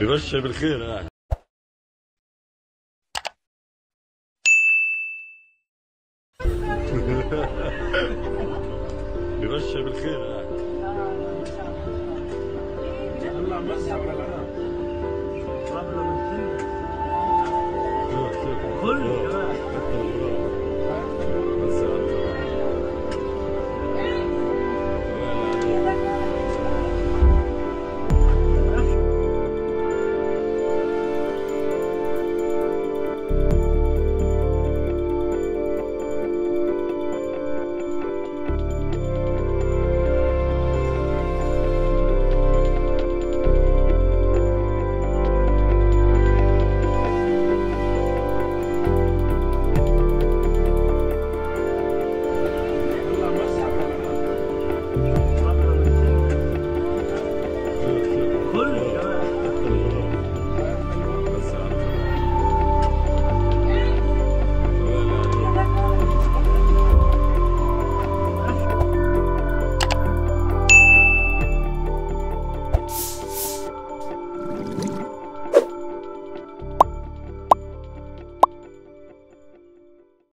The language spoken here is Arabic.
ببشر بالخير. يعني ببشر بالخير. يعني الله مسح على العالم قبل من سنة كله.